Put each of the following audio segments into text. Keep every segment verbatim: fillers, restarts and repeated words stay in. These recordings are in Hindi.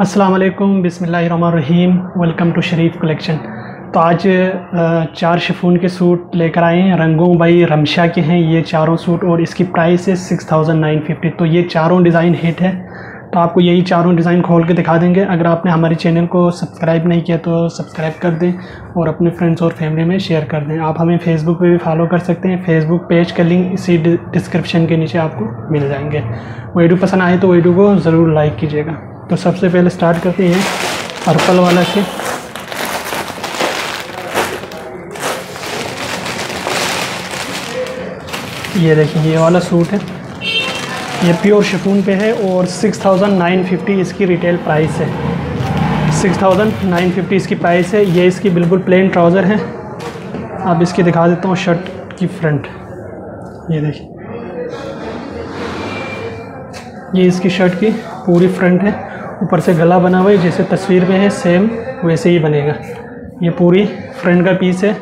अस्सलाम वालेकुम, बिस्मिल्लाहिर्रहमानिर्रहीम। Welcome to Sharif collection. तो आज चार शिफॉन के सूट लेकर आए हैं, रंगूं बाई रमशा के हैं ये चारों सूट और इसकी प्राइस है सिक्स थाउजेंड नाइन फिफ्टी। तो ये चारों डिज़ाइन हिट है, तो आपको यही चारों डिज़ाइन खोल के दिखा देंगे। अगर आपने हमारे चैनल को सब्सक्राइब नहीं किया तो सब्सक्राइब कर दें और अपने फ्रेंड्स और फैमिली में शेयर कर दें। आप हमें फेसबुक पे भी फॉलो कर सकते हैं, फेसबुक पेज का लिंक इसी डिस्क्रिप्शन के नीचे आपको मिल जाएंगे। वीडियो पसंद आए तो वीडियो को ज़रूर लाइक कीजिएगा। तो सबसे पहले स्टार्ट करते हैं पर्पल वाला से। ये देखिए, ये वाला सूट है, ये प्योर शिफॉन पे है और सिक्स थाउजेंड नाइन फिफ्टी इसकी रिटेल प्राइस है। सिक्स थाउजेंड नाइन फिफ्टी इसकी प्राइस है। ये इसकी बिल्कुल प्लेन ट्राउज़र है। अब इसकी दिखा देता हूँ शर्ट की फ्रंट। ये देखिए, ये इसकी शर्ट की पूरी फ्रंट है। ऊपर से गला बना हुआ है, जैसे तस्वीर में है सेम वैसे ही बनेगा। ये पूरी फ्रंट का पीस है।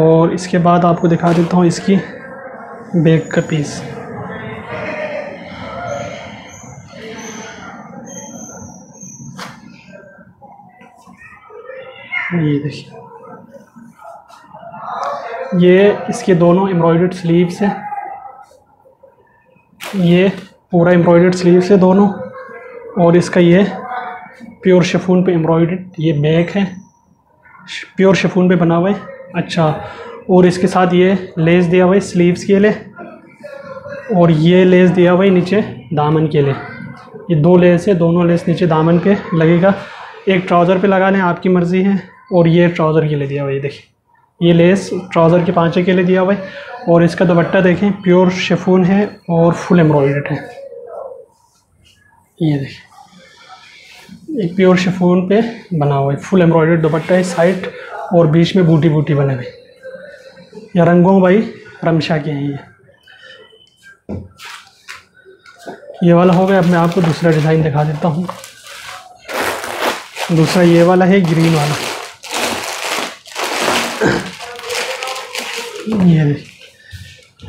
और इसके बाद आपको दिखा देता हूँ इसकी बैक का पीस। ये देखिए, ये इसके दोनों एम्ब्रॉयडर्ड स्लीव्स हैं। ये पूरा एम्ब्रॉयडर्ड स्लीव्स है दोनों। और इसका ये प्योर शिफॉन पे एम्ब्रॉयडर्ड ये बैक है, प्योर शिफॉन पे बना हुआ है। अच्छा, और इसके साथ ये लेस दिया हुआ है स्लीव्स के लिए, और ये लेस दिया हुआ है नीचे दामन के लिए। ये दो लेस है, दोनों लेस नीचे दामन पे लगेगा। एक ट्राउज़र पे लगा लें, आपकी मर्ज़ी है। और ये ट्राउज़र के लिए दिया हुआ है, देखिए ये लेस ट्राउज़र के पांचे के लिए दिया हुआ है। और इसका दुपट्टा देखें, प्योर शिफॉन है और फुल एम्ब्रॉयडर्ड है। ये देखिए, एक प्योर शिफॉन पे बना हुआ है, फुल एम्ब्रॉयडर्ड दुपट्टा है साइड और बीच में बूटी बूटी बने हुए। या रंगों भाई रमशा के हैं ये। ये वाला हो गया। अब मैं आपको दूसरा डिज़ाइन दिखा देता हूँ। दूसरा ये वाला है, ग्रीन वाला। ये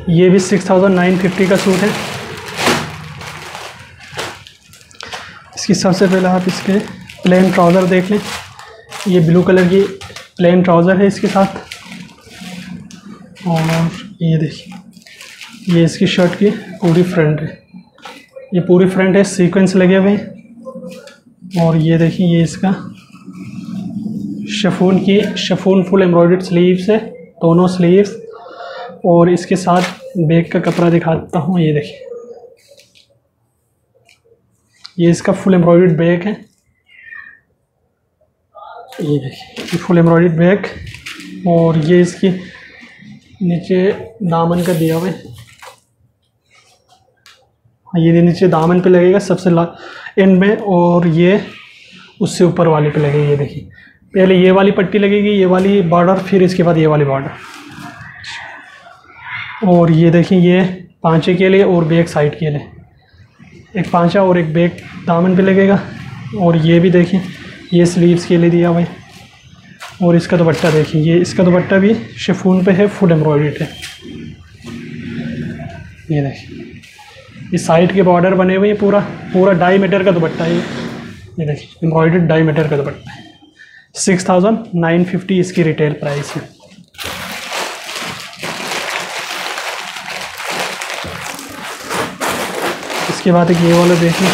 ये भी सिक्स थाउजेंड नाइन फिफ्टी का सूट है। इसकी सबसे पहले आप इसके प्लेन ट्राउज़र देख लें। ये ब्लू कलर की प्लेन ट्राउज़र है इसके साथ। और ये देखिए, ये इसकी शर्ट की पूरी फ्रंट है। ये पूरी फ्रंट है, सीक्वेंस लगे हुए हैं। और ये देखिए, ये इसका शिफॉन की शिफॉन फुल एम्ब्रॉयडर्ड स्लीव्स है, दोनों स्लीव्स। और इसके साथ बैक का कपड़ा दिखाता हूँ। ये देखिए, ये इसका फुल एम्ब्रॉयडर्ड बैक है। ये देखिए, ये फुल एम्ब्रॉयडर्ड बैक। और ये इसकी नीचे दामन का दिया हुआ है। ये नीचे दामन पे लगेगा सबसे ला एंड में, और ये उससे ऊपर वाली पे लगेगी। ये देखिए, पहले ये वाली पट्टी लगेगी, ये वाली बॉर्डर, फिर इसके बाद ये वाली बॉर्डर। और ये देखिए, ये पांचे के लिए और बैक साइड के लिए, एक पांचा और एक बैक दामन पे लगेगा। और ये भी देखिए, ये स्लीव्स के लिए दिया हुआ है। और इसका दुपट्टा देखिए, ये इसका दुपट्टा भी शिफॉन पे है, फुल एम्ब्रॉयडर्ड है। ये देखिए, इस साइड के बॉर्डर बने हुए हैं, पूरा पूरा ढाई मीटर का दुपट्टा है। ये देखिए, एम्ब्रॉयडर्ड ढाई मीटर का दुपट्टा है। सिक्स थाउजेंड नाइन फिफ्टी इसकी रिटेल प्राइस है। इसके बाद एक ये वाला देखिए,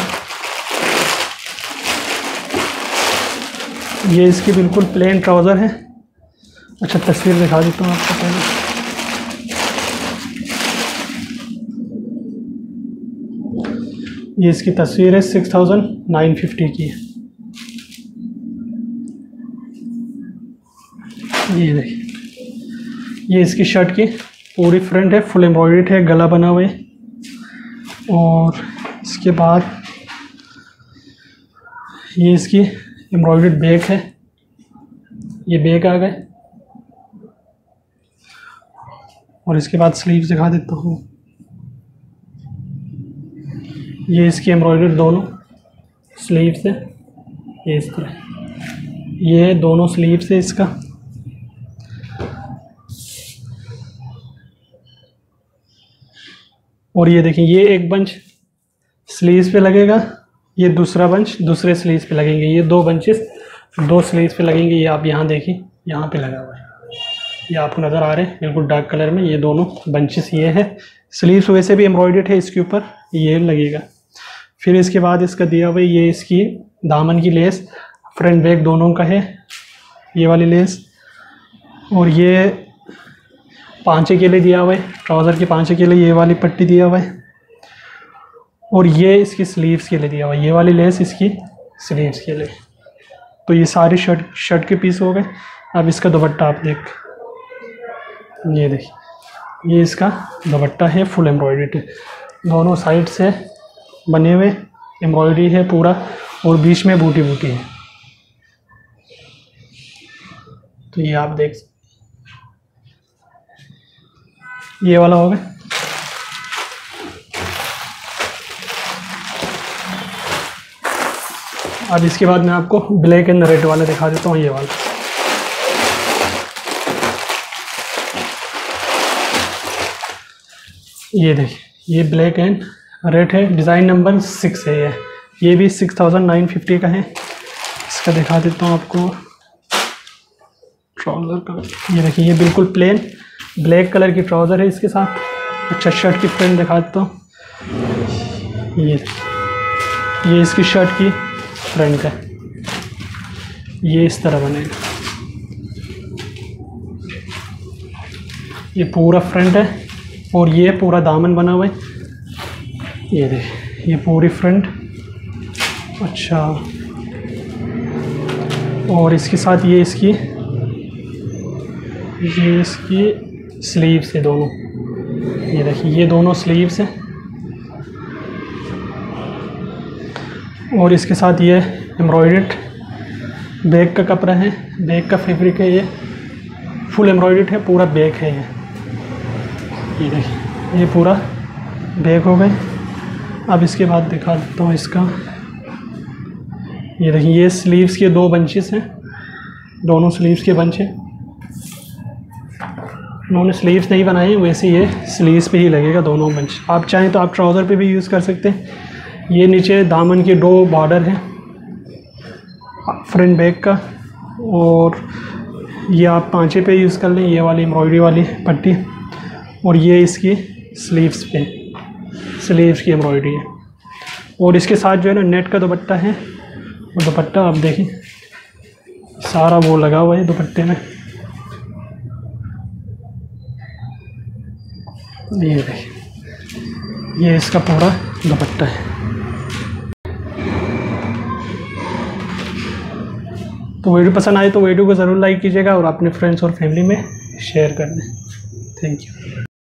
ये इसकी बिल्कुल प्लेन ट्राउज़र है। अच्छा, तस्वीर दिखा देता हूँ आपको पहले। ये इसकी तस्वीर है, सिक्स थाउजेंड नाइन फिफ्टी की है। ये देखिए, ये इसकी शर्ट की पूरी फ्रंट है, फुल एम्ब्रॉयडर्ड है, गला बना हुआ है। और इसके बाद ये इसकी एम्ब्रॉयडर्ड बैक है। ये बैक आ गए। और इसके बाद स्लीव्स दिखा देता हूँ। ये इसकी एम्ब्रॉयडर्ड दोनों स्लीव्स है। ये इस तरह, ये दोनों स्लीव्स है इसका। और ये देखिए, ये एक बंच स्लीव्स पे लगेगा ये दूसरा बंच दूसरे स्लीव्स पे लगेंगे, ये दो बंचेस दो स्लीव्स पे लगेंगे। ये आप यहाँ देखिए, यहाँ पे लगा हुआ है, ये आपको नज़र आ रहे हैं बिल्कुल डार्क कलर में। ये दोनों बंचेस ये है, स्लीव्स वैसे भी एम्ब्रॉयडेड है, इसके ऊपर ये लगेगा। फिर इसके बाद इसका दिया हुआ ये इसकी दामन की लेस फ्रंट बैक दोनों का है, ये वाली लेस। और ये पांचे के लिए दिया हुआ है, ट्राउज़र के पांचे के लिए ये वाली पट्टी दिया हुआ है। और ये इसकी स्लीव्स के लिए दिया हुआ है, ये वाली लेस इसकी स्लीव्स के लिए। तो ये सारी शर्ट शर्ट के पीस हो गए। अब इसका दुपट्टा आप देख, ये देखिए, ये इसका दुपट्टा है, फुल एम्ब्रॉयडरी है, दोनों साइड से बने हुए एम्ब्रॉयडरी है पूरा, और बीच में बूटी बूटी है। तो ये आप देख, ये वाला होगा। अब इसके बाद मैं आपको ब्लैक एंड रेड वाला दिखा देता हूँ। ये वाला ये देखिए, ये ब्लैक एंड रेड है, डिज़ाइन नंबर सिक्स है ये। ये भी सिक्स थाउजेंड नाइन फिफ्टी का है। इसका दिखा देता हूँ आपको ट्राउज़र का। ये देखिए, ये बिल्कुल प्लेन ब्लैक कलर की ट्राउज़र है, इसके साथ अच्छा शर्ट की प्रिंट दिखा देता हूँ। ये ये इसकी शर्ट की फ्रंट है, ये इस तरह बनेगा, ये पूरा फ्रंट है। और ये पूरा दामन बना हुआ है, ये देखिए, ये पूरी फ्रंट। अच्छा, और इसके साथ ये इसकी ये इसकी स्लीव्स है दोनों, ये देखिए, ये दोनों स्लीव्स है। और इसके साथ ये एम्ब्रॉयडर्ड बैग का कपड़ा है, बैग का फैब्रिक है, ये फुल एम्ब्रॉयडर्ड है, पूरा बैग है ये। ये देखिए, ये पूरा बैग हो गए। अब इसके बाद दिखा देता हूँ इसका, ये देखिए, ये स्लीव्स के दो बंचेस हैं, दोनों स्लीव्स के बंच हैं। उन्होंने स्लीव्स नहीं बनाए, वैसे ये स्लीव्स पे ही लगेगा दोनों बंच। आप चाहें तो आप ट्राउज़र पे भी यूज़ कर सकते हैं। ये नीचे दामन के दो बॉर्डर है फ्रंट बैग का, और ये आप पाँचे पे यूज़ कर लें, ये वाली एम्ब्रॉयडरी वाली पट्टी। और ये इसकी स्लीव्स पे स्लीव्स की एम्ब्रॉयडरी है। और इसके साथ जो है ना नेट का दुपट्टा है, और दुपट्टा आप देखें सारा वो लगा हुआ है दुपट्टे में। ये देखिए, ये इसका पूरा दुपट्टा है। तो वीडियो पसंद आए तो वीडियो को ज़रूर लाइक कीजिएगा और अपने फ्रेंड्स और फैमिली में शेयर कर दें। Thank you.